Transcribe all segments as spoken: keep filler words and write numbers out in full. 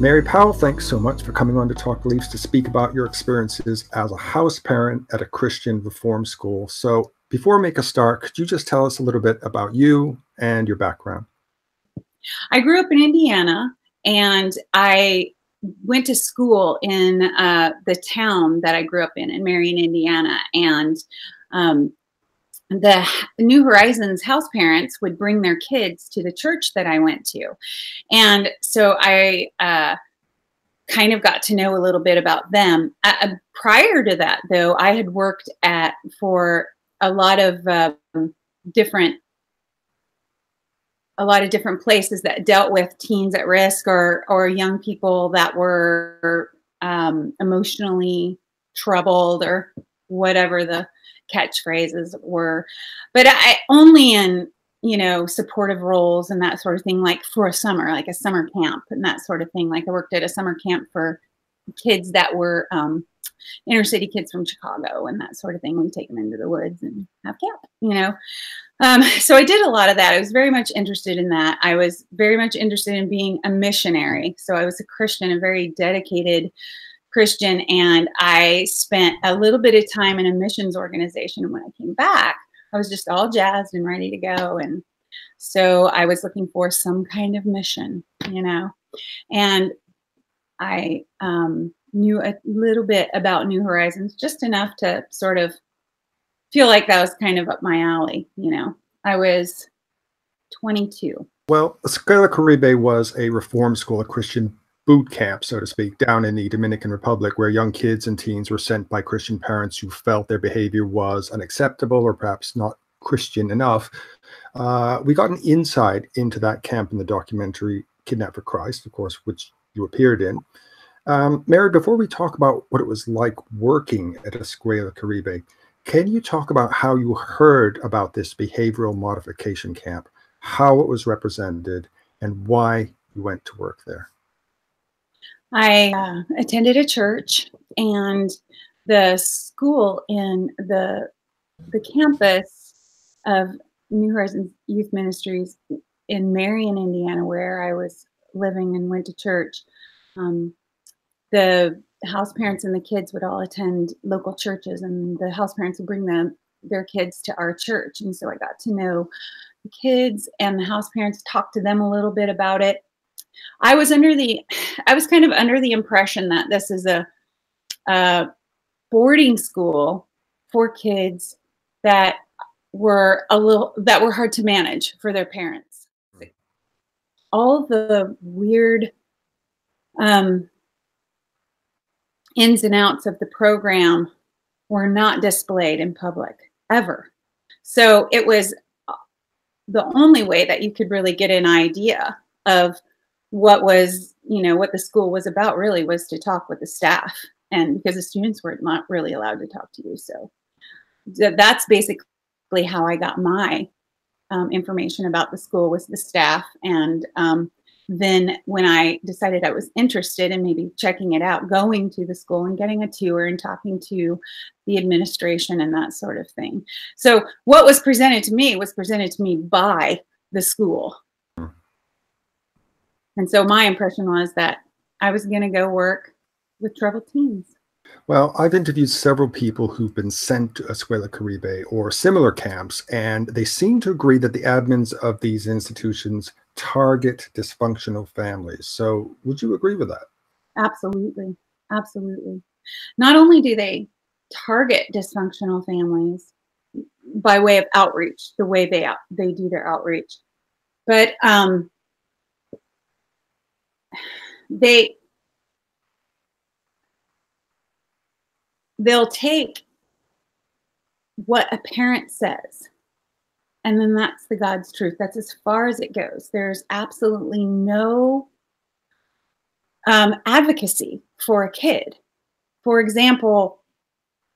Mary Powell, thanks so much for coming on to Talk Beliefs to speak about your experiences as a house parent at a Christian reform school. So before we make a start, could you just tell us a little bit about you and your background? I grew up in Indiana, and I went to school in uh, the town that I grew up in, in Marion, Indiana. And um, the New Horizons house parents would bring their kids to the church that I went to. And so I uh, kind of got to know a little bit about them. Uh, prior to that, though, I had worked at for a lot of uh, different a lot of different places that dealt with teens at risk or, or young people that were um, emotionally troubled or whatever the catchphrases were. But I only in, you know, supportive roles and that sort of thing, like for a summer, like a summer camp and that sort of thing. Like I worked at a summer camp for kids that were um, inner city kids from Chicago and that sort of thing. We take them into the woods and have camp, you know. Um, so I did a lot of that. I was very much interested in that. I was very much interested in being a missionary. So I was a Christian, a very dedicated Christian. And I spent a little bit of time in a missions organization. And when I came back, I was just all jazzed and ready to go. And so I was looking for some kind of mission, you know, and I um, knew a little bit about New Horizons, just enough to sort of feel like that was kind of up my alley, you know. I was twenty-two. Well, Escuela Caribe was a reform school, a Christian boot camp, so to speak, down in the Dominican Republic, where young kids and teens were sent by Christian parents who felt their behavior was unacceptable or perhaps not Christian enough. Uh, we got an insight into that camp in the documentary Kidnapped for Christ, of course, which you appeared in. Um, Mary, before we talk about what it was like working at Escuela Caribe, can you talk about how you heard about this behavioral modification camp, how it was represented, and why you went to work there? I uh, attended a church, and the school in the, the campus of New Horizons Youth Ministries in Marion, Indiana, where I was living and went to church, um, the house parents and the kids would all attend local churches, and the house parents would bring them their kids to our church. And so I got to know the kids, and the house parents talked to them a little bit about it. I was under the, I was kind of under the impression that this is a, a boarding school for kids that were a little, that were hard to manage for their parents. All the weird, um, ins and outs of the program were not displayed in public ever. So it was the only way that you could really get an idea of what was, you know, what the school was about really was to talk with the staff, and because the students were not really allowed to talk to you. So that's basically how I got my um, information about the school, was the staff. And um, then when I decided I was interested in maybe checking it out, going to the school and getting a tour and talking to the administration and that sort of thing. So what was presented to me was presented to me by the school. And so my impression was that I was going to go work with troubled teens. Well, I've interviewed several people who've been sent to Escuela Caribe or similar camps, and they seem to agree that the admins of these institutions target dysfunctional families. So would you agree with that? Absolutely. Absolutely. Not only do they target dysfunctional families by way of outreach, the way they out, they do their outreach, but um, they, they'll take what a parent says, and then that's the God's truth. That's as far as it goes. There's absolutely no um, advocacy for a kid. For example,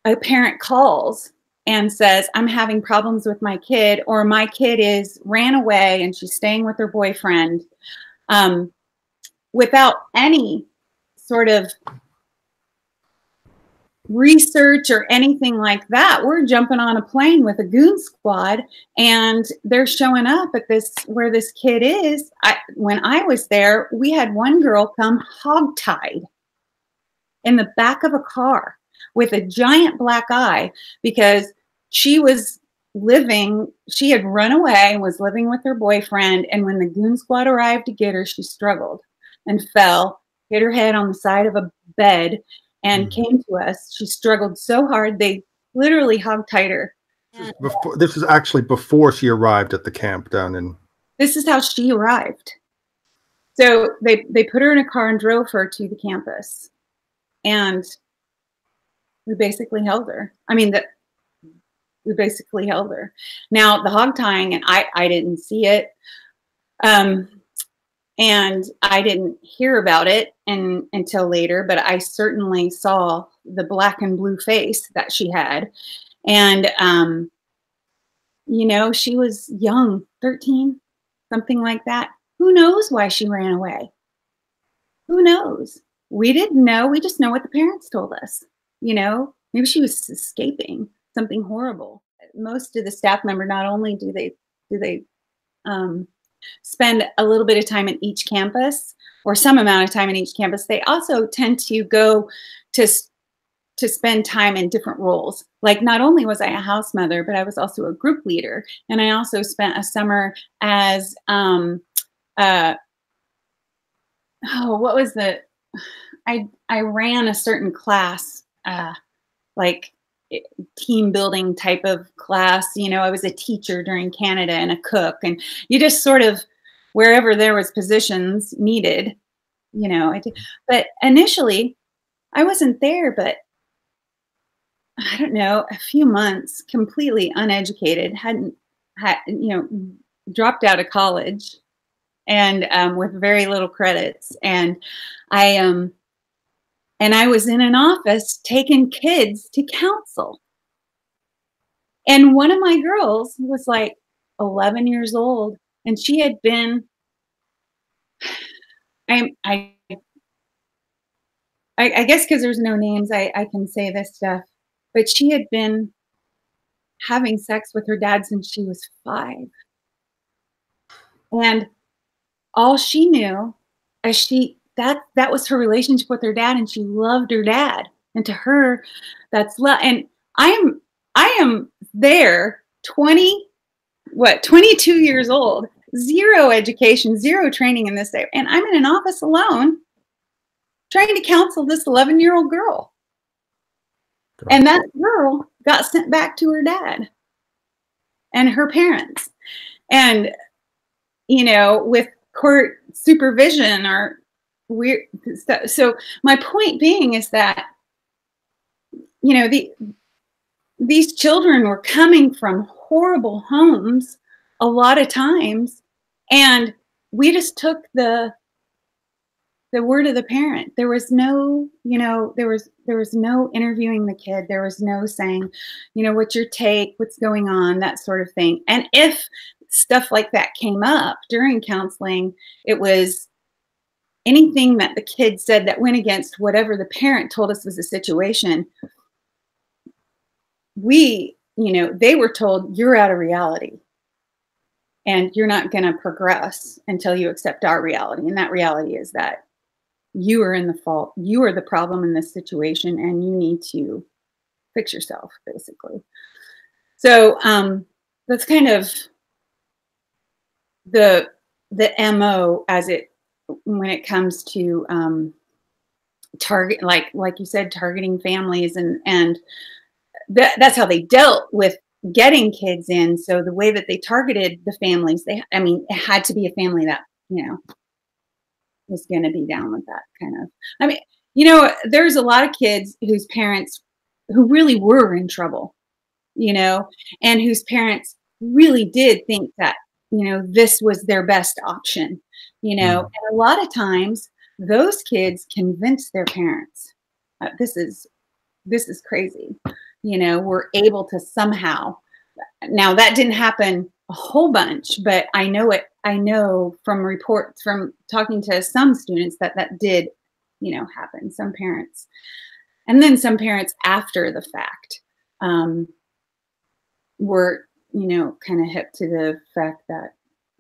a parent calls and says, I'm having problems with my kid, or my kid is ran away and she's staying with her boyfriend, um, without any sort of research or anything like that. We're jumping on a plane with a goon squad and they're showing up at this, where this kid is. I, when I was there, we had one girl come hogtied in the back of a car with a giant black eye because she was living, she had run away, was living with her boyfriend. And when the goon squad arrived to get her, she struggled and fell, hit her head on the side of a bed, and came to us. She struggled so hard, they literally hogtied her. Before, this is actually before she arrived at the camp down in... This is how she arrived. So they, they put her in a car and drove her to the campus. And we basically held her. I mean, the, we basically held her. Now, the hogtying, and I, I didn't see it. Um, And I didn't hear about it and, until later, but I certainly saw the black and blue face that she had. And, um, you know, she was young, thirteen, something like that. Who knows why she ran away? Who knows? We didn't know. We just know what the parents told us. You know, maybe she was escaping something horrible. Most of the staff member, not only do they, do they, um, spend a little bit of time in each campus or some amount of time in each campus, they also tend to go to, to spend time in different roles. Like, not only was I a house mother, but I was also a group leader. And I also spent a summer as, um, uh, oh, what was the, I, I ran a certain class, uh, like team building type of class. You know, I was a teacher during Canada and a cook, and you just sort of, wherever there was positions needed, you know, I did. But initially I wasn't there, but I don't know, a few months completely uneducated, hadn't had, you know, dropped out of college and, um, with very little credits. And I, um, And I was in an office taking kids to counsel. And one of my girls was like eleven years old, and she had been, I, I, I guess because there's no names, I, I can say this stuff, but she had been having sex with her dad since she was five. And all she knew, as she, That, that was her relationship with her dad, and she loved her dad. And to her, that's love. And I am, I am there twenty, what, twenty-two years old, zero education, zero training in this day. And I'm in an office alone trying to counsel this eleven year old girl. God. And that girl got sent back to her dad and her parents. And, you know, with court supervision or weird stuff. So my point being is that, you know, the, these children were coming from horrible homes a lot of times. And we just took the, the word of the parent. There was no, you know, there was, there was no interviewing the kid. There was no saying, you know, what's your take, what's going on, that sort of thing. And if stuff like that came up during counseling, it was anything that the kid said that went against whatever the parent told us was the situation. We, you know, they were told, you're out of reality and you're not going to progress until you accept our reality. And that reality is that you are in the fault. You are the problem in this situation, and you need to fix yourself, basically. So um, that's kind of the, the M O as it, when it comes to um, target, like like you said, targeting families, and and th that's how they dealt with getting kids in. So the way that they targeted the families, they, I mean, it had to be a family that, you know, was going to be down with that kind of. I mean, you know, there's a lot of kids whose parents who really were in trouble, you know, and whose parents really did think that, you know, this was their best option. You know, and a lot of times those kids convince their parents. Uh, this is, this is crazy. You know, we're able to somehow. Now that didn't happen a whole bunch, but I know it. I know from reports, from talking to some students, that that did, you know, happen. Some parents, And then some parents after the fact um, were, you know, kind of hip to the fact that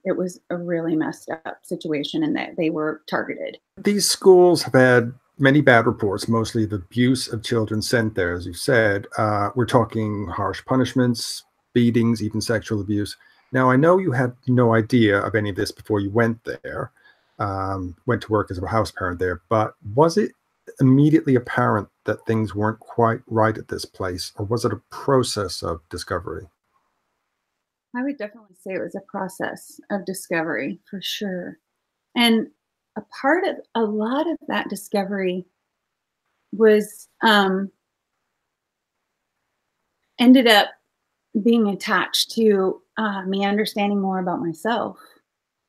it was a really messed up situation and that they were targeted. These schools have had many bad reports, mostly the abuse of children sent there, as you said. Uh, we're talking harsh punishments, beatings, even sexual abuse. Now, I know you had no idea of any of this before you went there, um, went to work as a house parent there, but was it immediately apparent that things weren't quite right at this place, or was it a process of discovery? I would definitely say it was a process of discovery, for sure. And a part of, a lot of that discovery was, um, ended up being attached to uh, me understanding more about myself.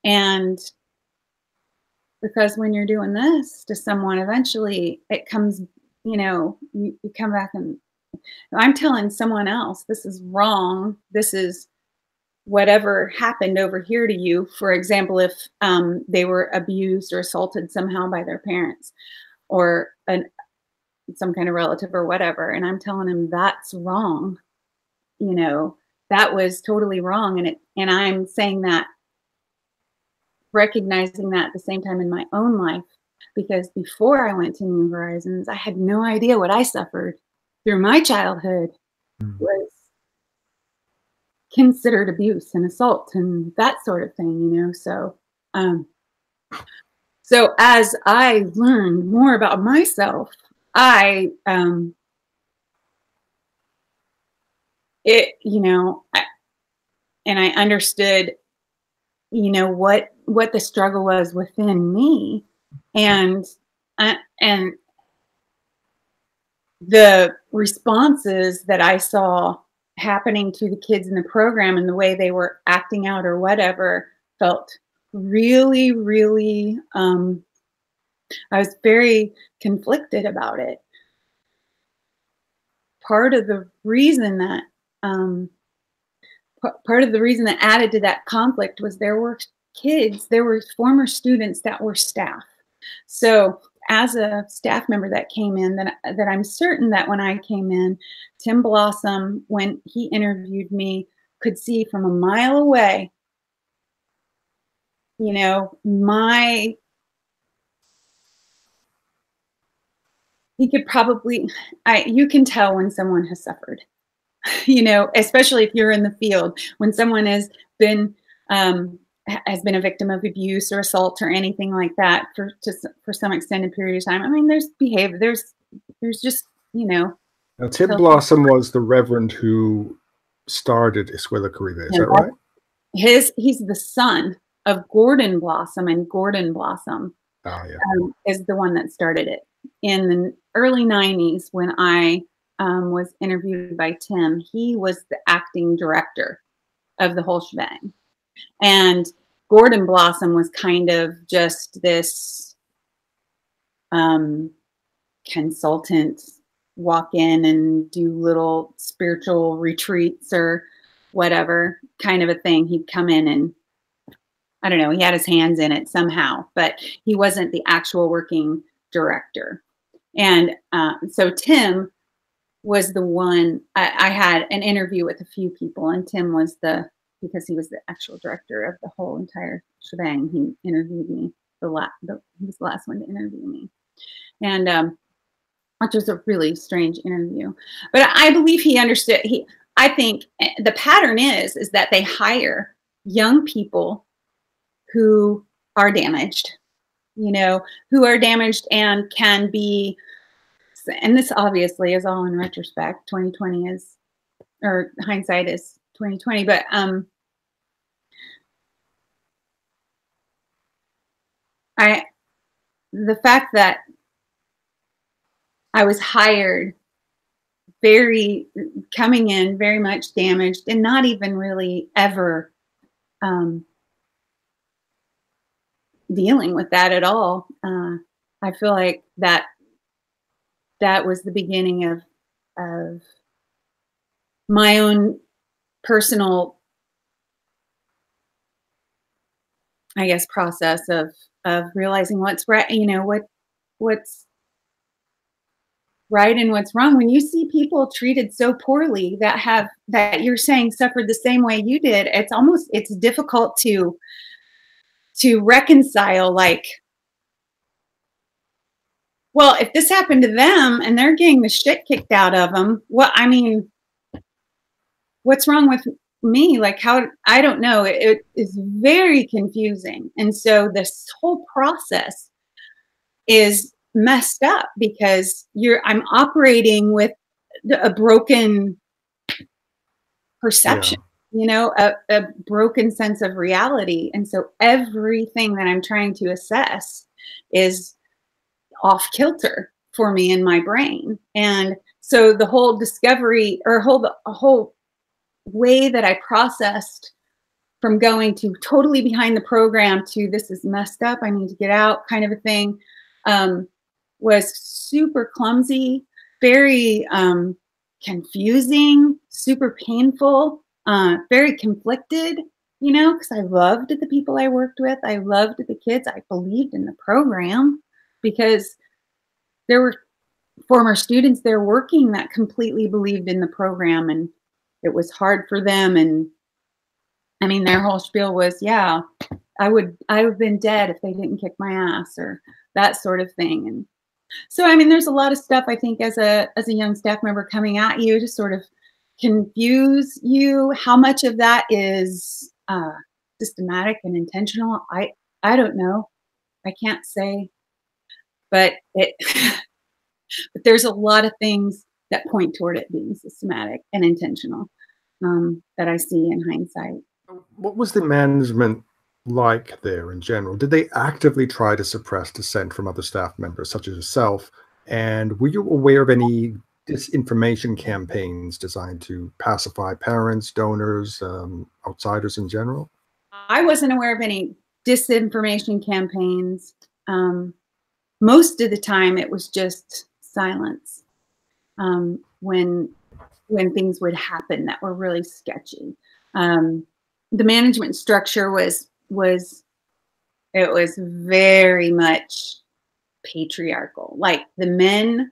And because when you're doing this to someone, eventually it comes, you know, you, you come back and I'm telling someone else, this is wrong. This is whatever happened over here to you. For example, if um, they were abused or assaulted somehow by their parents or an, some kind of relative or whatever. And I'm telling them that's wrong. You know, that was totally wrong. And it, and I'm saying that, recognizing that at the same time in my own life, because before I went to New Horizons, I had no idea what I suffered through my childhood mm-hmm. was considered abuse and assault and that sort of thing, you know? So, um, so as I learned more about myself, I, um, it, you know, I, and I understood, you know, what, what the struggle was within me, and, uh, and the responses that I saw happening to the kids in the program and the way they were acting out or whatever felt really, really, um, I was very conflicted about it. Part of the reason that, um, part of the reason that added to that conflict was there were kids, there were former students that were staff. So as a staff member that came in, that, that I'm certain that when I came in, Tim Blossom, when he interviewed me, could see from a mile away, you know, my, he could probably, I, you can tell when someone has suffered, you know, especially if you're in the field, when someone has been, um, has been a victim of abuse or assault or anything like that for just for some extended period of time. I mean, there's behavior, there's, there's just, you know. Now, Tim Blossom was the Reverend who started Escuela Caribe, is that right? His, he's the son of Gordon Blossom, and Gordon Blossom oh, yeah. um, is the one that started it in the early nineties. When I um, was interviewed by Tim, he was the acting director of the whole shebang. And Gordon Blossom was kind of just this um, consultant, walk in and do little spiritual retreats or whatever kind of a thing. He'd come in and, I don't know, he had his hands in it somehow, but he wasn't the actual working director. And um, so Tim was the one, I, I had an interview with a few people, and Tim was the, because he was the actual director of the whole entire shebang. He interviewed me, the last, the, he was the last one to interview me. And um, which was a really strange interview. But I believe he understood, he, I think the pattern is, is that they hire young people who are damaged, you know, who are damaged and can be, and this obviously is all in retrospect, twenty twenty is, or hindsight is, twenty twenty, but um, I, the fact that I was hired very, coming in very much damaged and not even really ever um, dealing with that at all, uh, I feel like that that was the beginning of, of my own personal, I guess, process of, of realizing what's right, you know, what, what's right and what's wrong. When you see people treated so poorly that have, that you're saying suffered the same way you did, it's almost, it's difficult to, to reconcile, like, well, if this happened to them and they're getting the shit kicked out of them, well, I mean, what's wrong with me? Like, how, I don't know. It, it is very confusing. And so this whole process is messed up because you're, I'm operating with a broken perception, yeah. you know, a, a broken sense of reality. And so everything that I'm trying to assess is off kilter for me in my brain. And so the whole discovery or whole, the whole way that I processed from going to totally behind the program to this is messed up, I need to get out kind of a thing, um, was super clumsy, very um, confusing, super painful, uh, very conflicted, you know, because I loved the people I worked with. I loved the kids. I believed in the program because there were former students there working that completely believed in the program, and it was hard for them. And I mean, their whole spiel was, yeah, I would, I would have been dead if they didn't kick my ass, or that sort of thing. And so, I mean, there's a lot of stuff, I think, as a, as a young staff member coming at you to sort of confuse you. How much of that is uh, systematic and intentional? I, I don't know. I can't say, but it, but there's a lot of things that point toward it being systematic and intentional um, that I see in hindsight. What was the management like there in general? Did they actively try to suppress dissent from other staff members such as yourself? And were you aware of any disinformation campaigns designed to pacify parents, donors, um, outsiders in general? I wasn't aware of any disinformation campaigns. Um, most of the time it was just silence. Um, when, when things would happen that were really sketchy. Um, the management structure was, was, it was very much patriarchal. Like the men,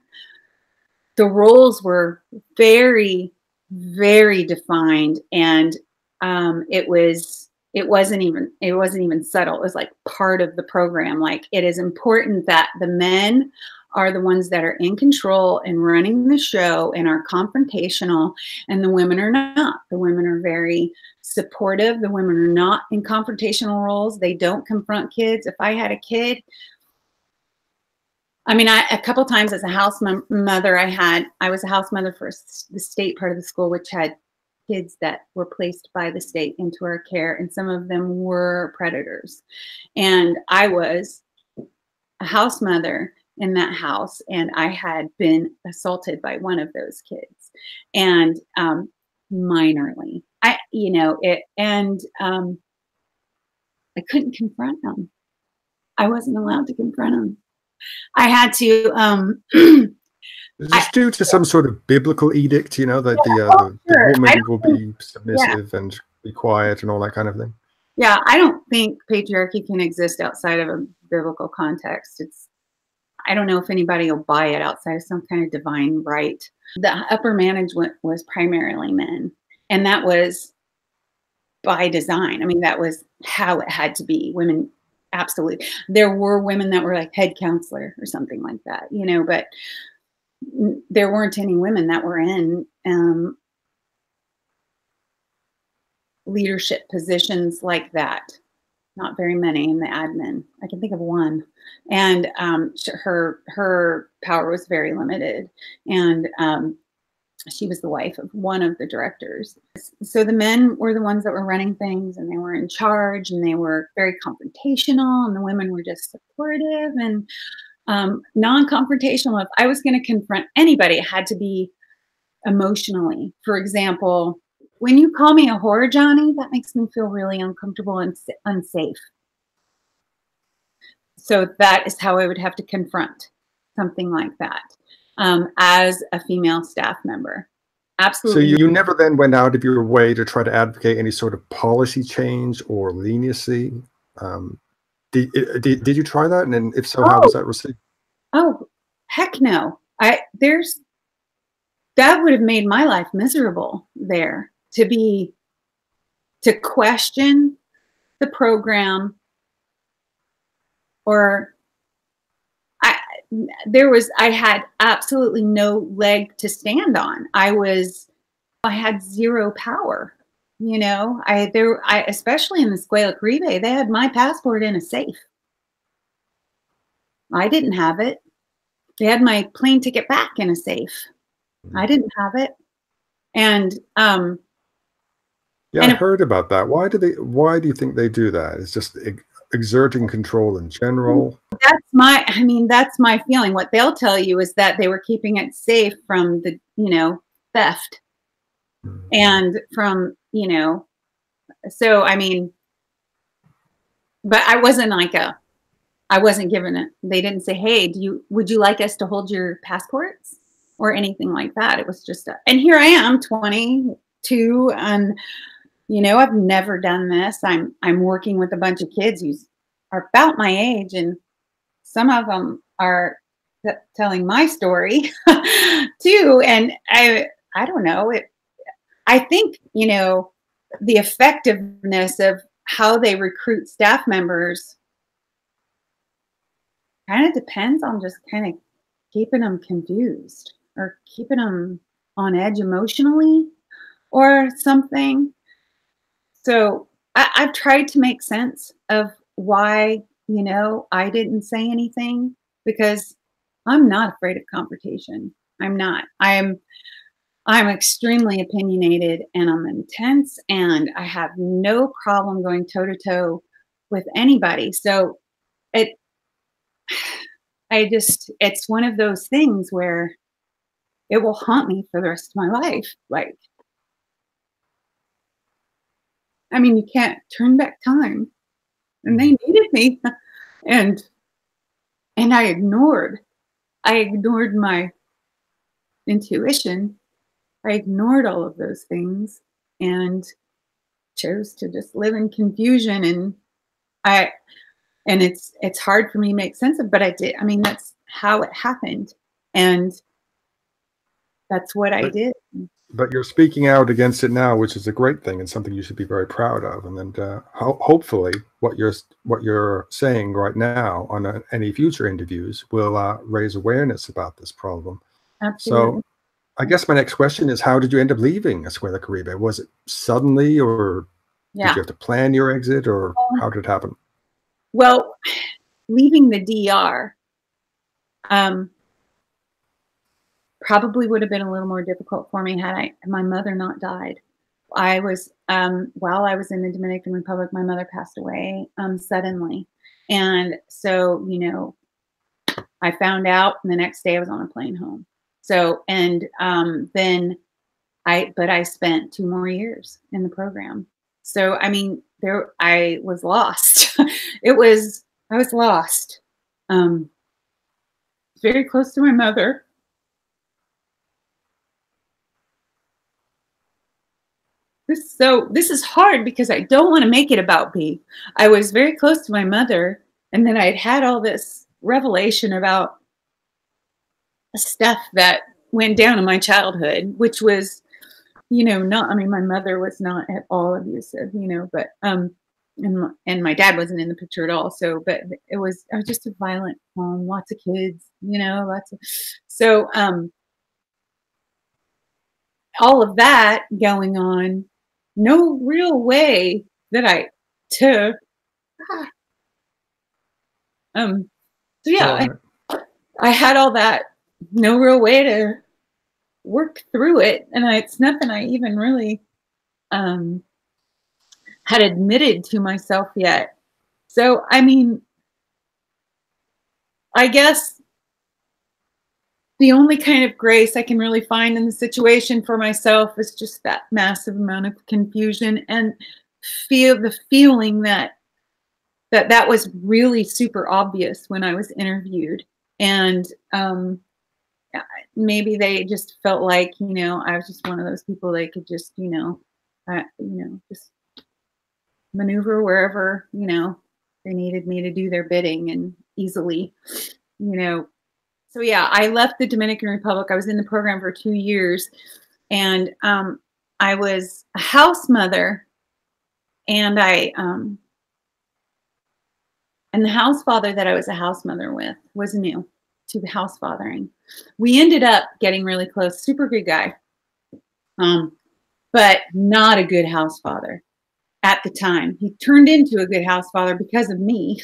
the roles were very, very defined. And, um, it was, it wasn't even, it wasn't even subtle. It was like part of the program. Like, it is important that the men are the ones that are in control and running the show and are confrontational, and the women are not. The women are very supportive. The women are not in confrontational roles. They don't confront kids. If I had a kid, I mean, I, a couple times as a house mother, I had, I was a house mother for the state part of the school, which had kids that were placed by the state into our care. And some of them were predators. And I was a house mother in that house, and I had been assaulted by one of those kids, and um, minorly, I, you know, it, and um, I couldn't confront them. I wasn't allowed to confront them. I had to. Um, Is this I, due to some sort of biblical edict, you know, that yeah, the, uh, oh, the, sure. the woman will be submissive yeah. and be quiet and all that kind of thing? Yeah, I don't think patriarchy can exist outside of a biblical context. It's, I don't know if anybody will buy it outside of some kind of divine right. The upper management was primarily men, and that was by design. I mean, that was how it had to be. Women, absolutely. There were women that were like head counselor or something like that, you know, but there weren't any women that were in um, leadership positions like that. Not very many in the admin. I can think of one, and um, her her power was very limited, and um, she was the wife of one of the directors. So the men were the ones that were running things, and they were in charge, and they were very confrontational, and the women were just supportive and um, non-confrontational. If I was going to confront anybody, it had to be emotionally. For example, when you call me a whore, Johnny, that makes me feel really uncomfortable and unsafe. So that is how I would have to confront something like that um, as a female staff member. Absolutely. So you never then went out of your way to try to advocate any sort of policy change or leniency? Um, did, did, did you try that? And if so, oh. how was that received? Oh, heck no. I there's that would have made my life miserable there to be to question the program. Or I there was I had absolutely no leg to stand on. I was I had zero power. You know, I there I especially in the Escuela Caribe, they had my passport in a safe. I didn't have it. They had my plane ticket back in a safe. I didn't have it. And um yeah, and I heard about that. Why do they why do you think they do that? It's just ex exerting control in general. That's my I mean, that's my feeling. What they'll tell you is that they were keeping it safe from the, you know, theft. And from, you know, so, I mean, but I wasn't like a, I wasn't given it. They didn't say, hey, do you, would you like us to hold your passports or anything like that? It was just, a, and here I am twenty-two and, you know, I've never done this. I'm, I'm working with a bunch of kids who are about my age, and some of them are t telling my story too. And I, I don't know it. I think, you know, the effectiveness of how they recruit staff members kind of depends on just kind of keeping them confused or keeping them on edge emotionally or something. So I, I've tried to make sense of why, you know, I didn't say anything, because I'm not afraid of confrontation. I'm not. I'm. I'm extremely opinionated, and I'm intense, and I have no problem going toe to toe with anybody. So it, I just, it's one of those things where it will haunt me for the rest of my life. Like, I mean, you can't turn back time, and they needed me, and, and I ignored, I ignored my intuition. I ignored all of those things and chose to just live in confusion. And I, and it's, it's hard for me to make sense of, but I did. I mean, that's how it happened. And that's what but, I did. But you're speaking out against it now, which is a great thing and something you should be very proud of. And then uh, ho hopefully what you're, what you're saying right now on uh, any future interviews will uh, raise awareness about this problem. Absolutely. So, I guess my next question is, how did you end up leaving Escuela Caribe? Was it suddenly, or yeah. did you have to plan your exit, or um, how did it happen? Well, leaving the D R um, probably would have been a little more difficult for me had I, my mother not died. I was, um, while I was in the Dominican Republic, my mother passed away um, suddenly. And so, you know, I found out, and the next day I was on a plane home. So, and um, then I, but I spent two more years in the program. So, I mean, there, I was lost. It was, I was lost. Um, very close to my mother. This, so this is hard because I don't want to make it about me. I was very close to my mother, and then I'd had all this revelation about stuff that went down in my childhood, which was, you know, not, I mean, my mother was not at all abusive, you know, but, um, and, and my dad wasn't in the picture at all. So, but it was, I was just a violent mom, lots of kids, you know, lots of, so, um, all of that going on, no real way that I took, ah, um, so yeah, I, I had all that. No real way to work through it. And I, it's nothing I even really um, had admitted to myself yet. So, I mean, I guess the only kind of grace I can really find in the situation for myself is just that massive amount of confusion and feel the feeling that that, that was really super obvious when I was interviewed. And, um, maybe they just felt like, you know, I was just one of those people they could just, you know, uh, you know, just maneuver wherever, you know, they needed me to do their bidding, and easily, you know, So yeah, I left the Dominican Republic. I was in the program for two years and um, I was a house mother and I, um, and the house father that I was a house mother with was new to the house fathering. We ended up getting really close, super good guy, um, but not a good house father at the time. He turned into a good house father because of me,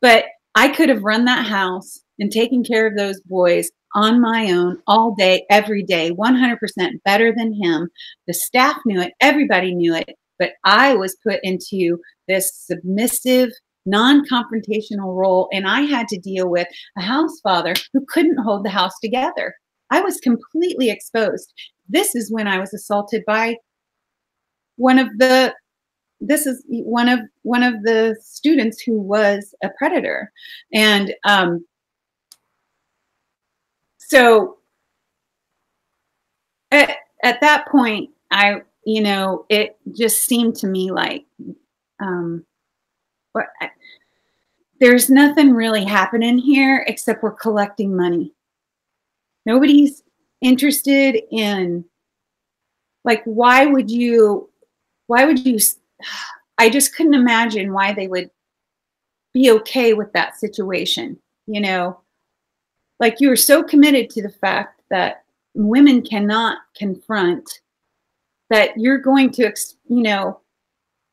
but I could have run that house and taken care of those boys on my own all day, every day, one hundred percent better than him. The staff knew it, everybody knew it, but I was put into this submissive, non-confrontational role, and I had to deal with a house father who couldn't hold the house together. I was completely exposed. This is when I was assaulted by one of the, this is one of, one of the students who was a predator. And um, so at, at that point, I, you know, it just seemed to me like, um, But there's nothing really happening here except we're collecting money. Nobody's interested in, like, why would you, why would you, I just couldn't imagine why they would be okay with that situation. You know, like, you were so committed to the fact that women cannot confront that you're going to, you know,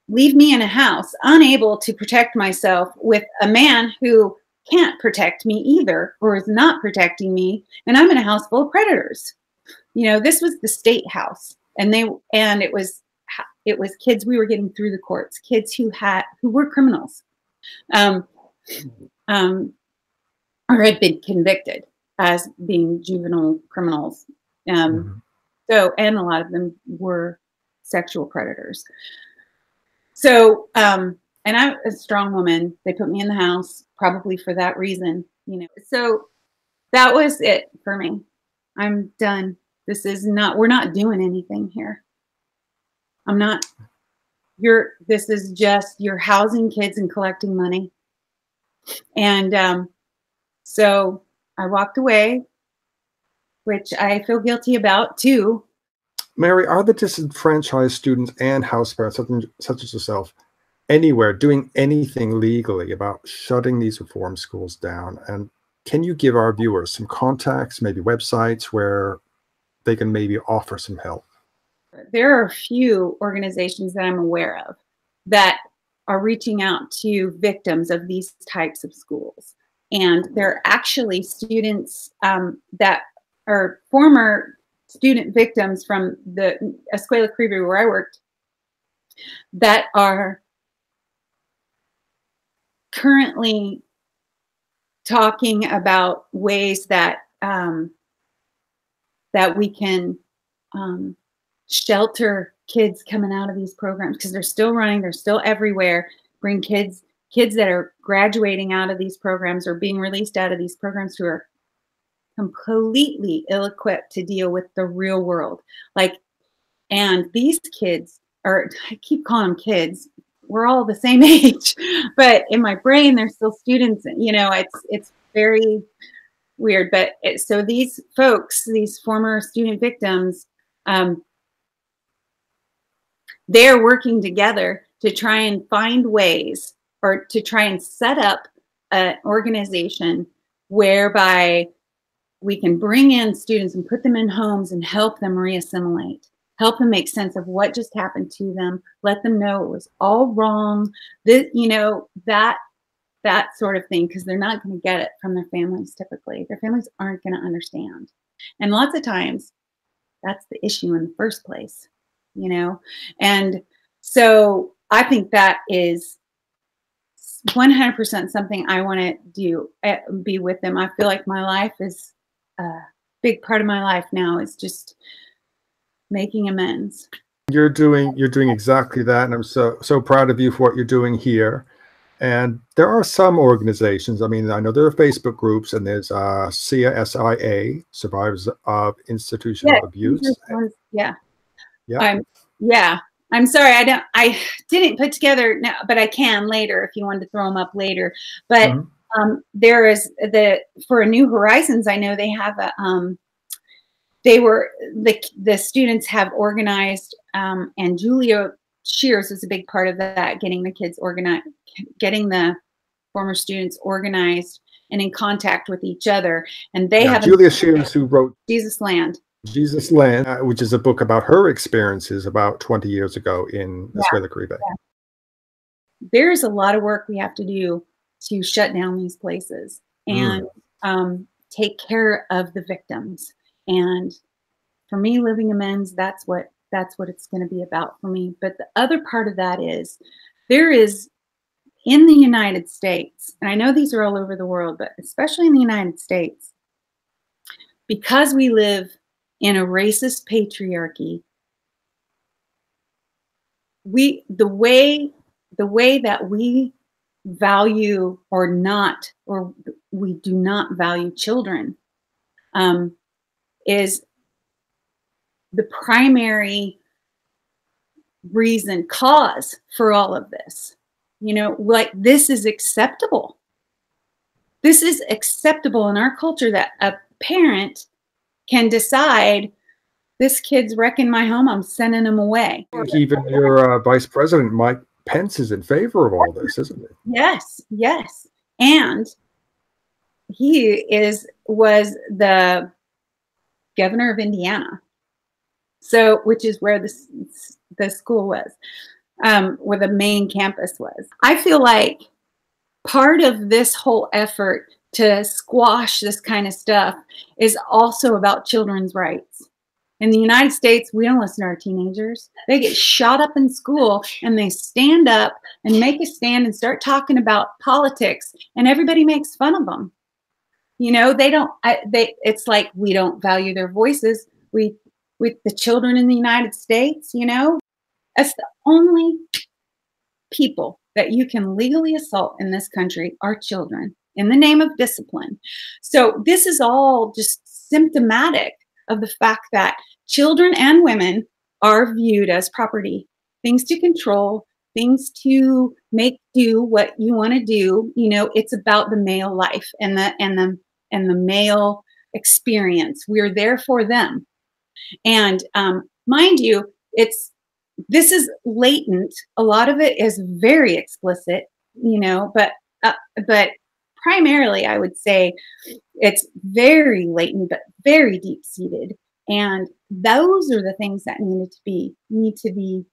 leave me in a house, unable to protect myself with a man who can't protect me either, or is not protecting me. And I'm in a house full of predators. You know, this was the state house, and they, and it was, it was kids we were getting through the courts, kids who had, who were criminals, um, um, or had been convicted as being juvenile criminals. Um, so, and a lot of them were sexual predators. So, um, and I'm a strong woman. They put me in the house probably for that reason, you know. So that was it for me. I'm done. This is not, we're not doing anything here. I'm not, you're, this is just, you're housing kids and collecting money. And um, so I walked away, which I feel guilty about too. Mary, are the disenfranchised students and house parents, such as yourself, anywhere doing anything legally about shutting these reform schools down? And can you give our viewers some contacts, maybe websites where they can maybe offer some help? There are a few organizations that I'm aware of that are reaching out to victims of these types of schools. And they're actually students um, that are former student victims from the Escuela Caribe where I worked that are currently talking about ways that, um, that we can um, shelter kids coming out of these programs, because they're still running, they're still everywhere. Bring kids, kids that are graduating out of these programs or being released out of these programs who are completely ill-equipped to deal with the real world. Like, and these kids are, I keep calling them kids, we're all the same age, but in my brain, they're still students. You know, it's, it's very weird, but it, so these folks, these former student victims, um, they're working together to try and find ways, or to try and set up an organization whereby we can bring in students and put them in homes and help them reassimilate, help them make sense of what just happened to them, let them know it was all wrong, this, you know, that, that sort of thing, because they're not going to get it from their families typically. Their families aren't going to understand. And lots of times, that's the issue in the first place, you know. And so I think that is one hundred percent something I want to do, be with them. I feel like my life is, a big part of my life now is just making amends. You're doing, you're doing exactly that. And I'm so, so proud of you for what you're doing here. And there are some organizations. I mean, I know there are Facebook groups, and there's uh, C S I A, Survivors of Institutional yeah, Abuse. Yeah. Yeah. Um, yeah. I'm sorry, I don't, I didn't put together now, but I can later if you wanted to throw them up later. But mm-hmm. Um, there is the, for New Horizons, I know they have a, um, they were, the, the students have organized, um, and Julia Scheeres was a big part of that, getting the kids organized, getting the former students organized and in contact with each other. And they now, have Julia Scheeres, who wrote Jesus Land. Jesus Land, uh, which is a book about her experiences about twenty years ago in yeah, Escuela Caribe. Yeah. There's a lot of work we have to do to shut down these places and mm. um, take care of the victims. And for me, living amends, that's what that's what it's going to be about for me. But the other part of that is there is in the United States, and I know these are all over the world, but especially in the United States, because we live in a racist patriarchy, we the way the way that we value or not, or we do not value children, um, is the primary reason, cause for all of this. You know, like this is acceptable. This is acceptable in our culture that a parent can decide, this kid's wrecking my home, I'm sending him away. Even your uh, Vice President, Mike Pence, is in favor of all this, isn't it? Yes, yes. And he is was the governor of Indiana, so which is where this the school was, um, where the main campus was. I feel like part of this whole effort to squash this kind of stuff is also about children's rights. In the United States, we don't listen to our teenagers. They get shot up in school and they stand up and make a stand and start talking about politics, and everybody makes fun of them. You know, they don't, I, they, it's like, we don't value their voices. We, with the children in the United States, you know, that's the only people that you can legally assault in this country are children in the name of discipline. So this is all just symptomatic of the fact that children and women are viewed as property, things to control, things to make do what you want to do. You know, it's about the male life and the and the and the male experience. We're there for them. And um, mind you, it's this is latent. A lot of it is very explicit, you know, but uh, but primarily, I would say it's very latent, but very deep seated. And those are the things that needed to be need to be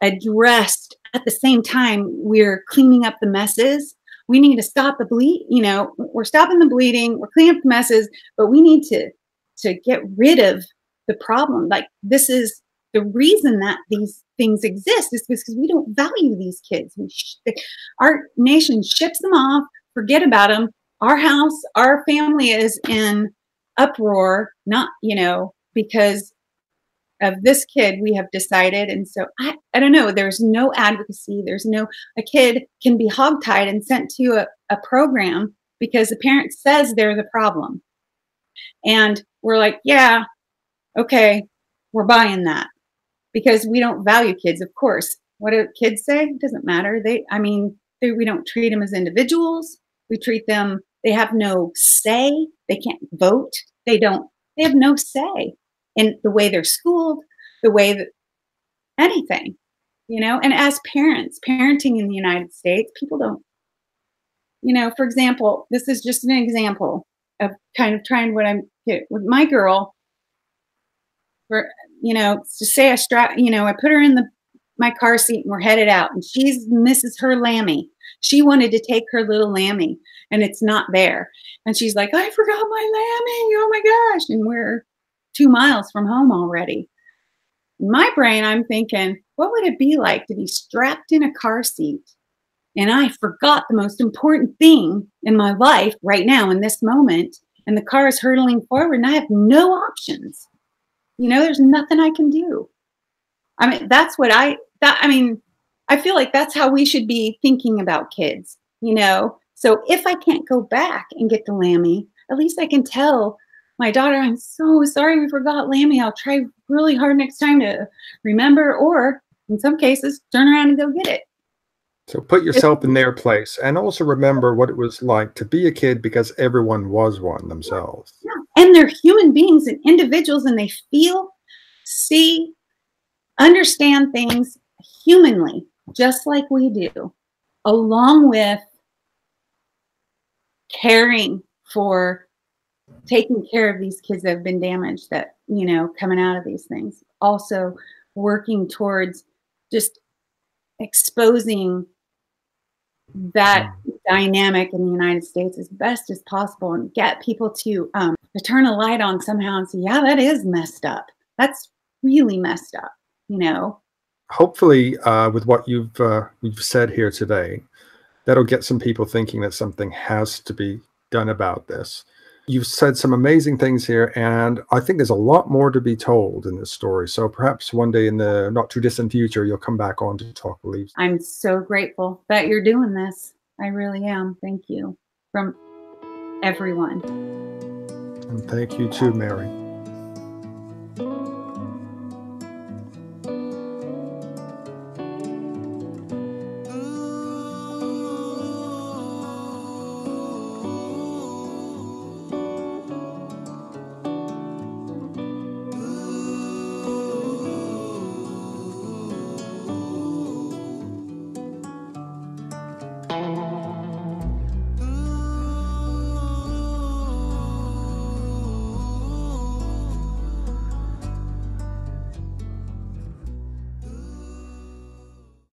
addressed. At the same time, we're cleaning up the messes. We need to stop the bleed. You know, we're stopping the bleeding. We're cleaning up the messes, but we need to to get rid of the problem. Like, this is the reason that these things exist, is because we don't value these kids. We sh our nation ships them off, forget about them. Our house, our family is in uproar, not, you know, because of this kid we have decided. And so I, I don't know, there's no advocacy. There's no, a kid can be hogtied and sent to a, a program because the parent says they're the problem. And we're like, yeah, okay, we're buying that. Because we don't value kids, of course. What do kids say? It doesn't matter. They, I mean, they, we don't treat them as individuals. We treat them, they have no say. They can't vote. They don't, they have no say in the way they're schooled, the way that anything, you know. And as parents, parenting in the United States, people don't, you know, for example, this is just an example of kind of trying what I'm, with my girl, for, you know, to say I strap, you know, I put her in the my car seat and we're headed out, and she's misses her lammy. She wanted to take her little lammy and it's not there. And she's like, I forgot my lammy. Oh my gosh. And we're two miles from home already. In my brain, I'm thinking, what would it be like to be strapped in a car seat and I forgot the most important thing in my life right now in this moment, and the car is hurtling forward and I have no options. You know, there's nothing I can do. I mean, that's what I, that, I mean, I feel like that's how we should be thinking about kids, you know? So if I can't go back and get the lammy, at least I can tell my daughter, I'm so sorry we forgot lammy. I'll try really hard next time to remember, or in some cases, turn around and go get it. So put yourself in their place, and also remember what it was like to be a kid, because everyone was one themselves. Yeah. And they're human beings and individuals, and they feel, see, understand things humanly, just like we do, along with caring for, taking care of these kids that have been damaged, that, you know, coming out of these things. Also working towards just exposing that dynamic in the United States as best as possible, and get people to, um, to turn a light on somehow and say, yeah, that is messed up. That's really messed up, you know. Hopefully, uh, with what you've, uh, you've said here today, that'll get some people thinking that something has to be done about this. You've said some amazing things here, and I think there's a lot more to be told in this story. So perhaps one day in the not too distant future, you'll come back on to Talk Beliefs. I'm so grateful that you're doing this. I really am. Thank you from everyone. And thank you too, Mary.